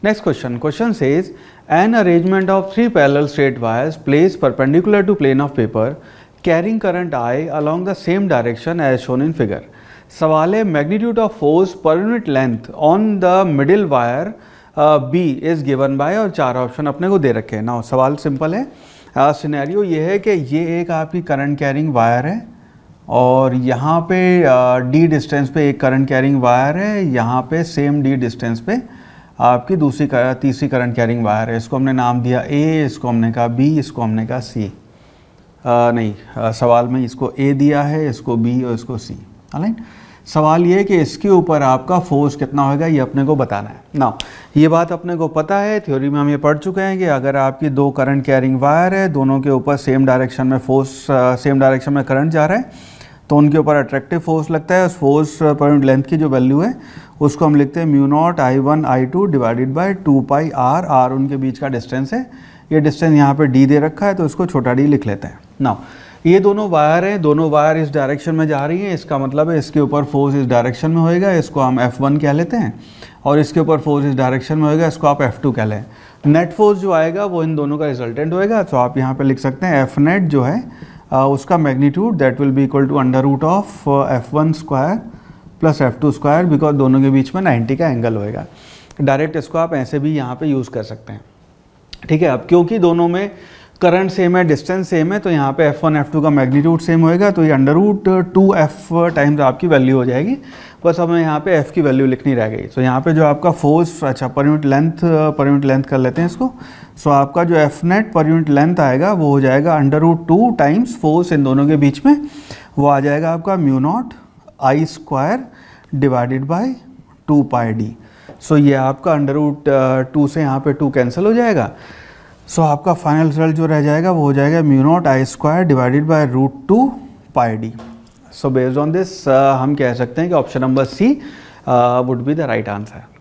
Next question. Question says an arrangement of three parallel straight wires placed perpendicular to plane of paper carrying current I along the same direction as shown in figure. सवाल है magnitude of force per unit length on the middle wire B is given by और चार option अपने को दे रखे हैं. Now सवाल simple है. सिनेरियो ये है कि ये एक आपकी करंट कैरिंग वायर है और यहाँ पे D डिस्टेंस पे एक करंट कैरिंग वायर है, यहाँ पे सेम D डिस्टेंस पे आपकी तीसरी करंट कैरिंग वायर है. इसको हमने नाम दिया A, इसको हमने कहा B, इसको हमने कहा C. सवाल में इसको A दिया है, इसको B और इसको C. अलाइन. सवाल ये है कि इसके ऊपर आपका फोर्स कितना होगा ये अपने को बताना है. नाउ ये बात अपने को पता है, थ्योरी में हम ये पढ़ चुके हैं कि अगर आपकी दो करंट कैरिंग वायर है, दोनों के ऊपर सेम डायरेक्शन में फोर्स, सेम डायरेक्शन में करंट जा रहा है तो उनके ऊपर अट्रैक्टिव फोर्स लगता है. उस फोर्स पर यूनिट लेंथ की जो वैल्यू है उसको हम लिखते हैं mu naught I1 I2 divided by 2 pi r. r उनके बीच का डिस्टेंस है. ये डिस्टेंस यहाँ पे d दे रखा है तो इसको छोटा d लिख लेते हैं. नाउ ये दोनों वायर हैं, दोनों वायर इस डायरेक्शन में जा रही हैं, इसका मतलब है इसके ऊपर फोर्स इस डायरेक्शन में होएगा, इसको हम F1 कह लेते हैं, और इसके ऊपर फोर्स इस डायरेक्शन में होएगा, इसको आप F2 कह लें. नेट फोर्स जो आएगा वो इन दोनों का रिजल्टेंट होएगा. तो आप यहाँ पे लिख सकते हैं F नेट जो है उसका magnitude that will be equal to √(F1)² plus F2², because दोनों के बीच में 90 का एंगल होएगा. डायरेक्ट इसको आप ऐसे भी यहाँ पर यूज़ कर सकते हैं. ठीक है. अब क्योंकि दोनों में करंट सेम है, डिस्टेंस सेम है, तो यहाँ पे F1 F2 का मैग्नीट्यूड सेम होएगा तो ये √2F टाइम्स आपकी वैल्यू हो जाएगी. बस हमें यहाँ पे F की वैल्यू लिखनी रह गई. सो यहाँ पे जो आपका फोर्स, अच्छा पर यूनिट लेंथ कर लेते हैं इसको. सो आपका जो F net per unit length आएगा वो हो जाएगा √2 टाइम्स फोर्स इन दोनों के बीच में, वो आ जाएगा आपका μ0 I² divided by 2 pi d. So ये आपका √2 से यहाँ पे 2 कैंसिल हो जाएगा. सो आपका फाइनल रिजल्ट जो रह जाएगा वो हो जाएगा μ0 I² divided by √2 pi d. So based on this हम कह सकते हैं कि option number C would be the right answer.